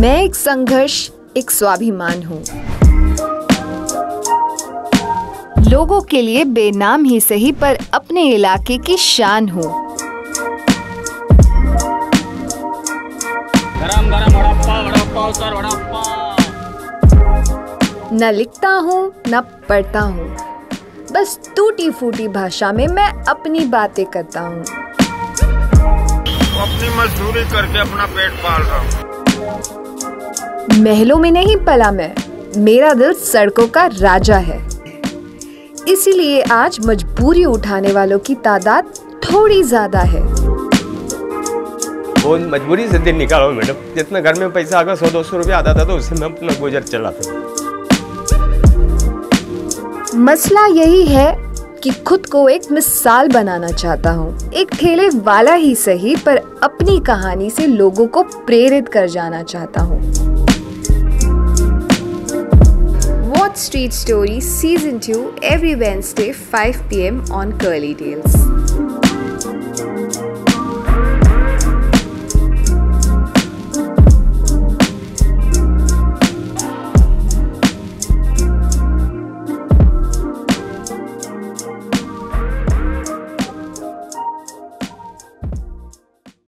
मैं एक संघर्ष, एक स्वाभिमान हूँ। लोगों के लिए बेनाम ही सही पर अपने इलाके की शान हूँ। न लिखता हूँ न पढ़ता हूँ, बस टूटी फूटी भाषा में मैं अपनी बातें करता हूँ। अपनी मजदूरी करके अपना पेट पाल रहा हूँ। महलों में नहीं पला मैं, मेरा दिल सड़कों का राजा है। इसीलिए आज मजबूरी उठाने वालों की तादाद थोड़ी ज्यादा है। वो मजबूरी से दिन निकालो मैडम, जितना घर में पैसा आकर 100-200 रुपया आता था तो उससे मैं अपना गुजर चलाता। मसला यही है कि खुद को एक मिसाल बनाना चाहता हूँ, एक ठेले वाला ही सही पर अपनी कहानी से लोगों को प्रेरित कर जाना चाहता हूँ। Wall Street Story Season 2 every Wednesday 5 PM on Curly Tales।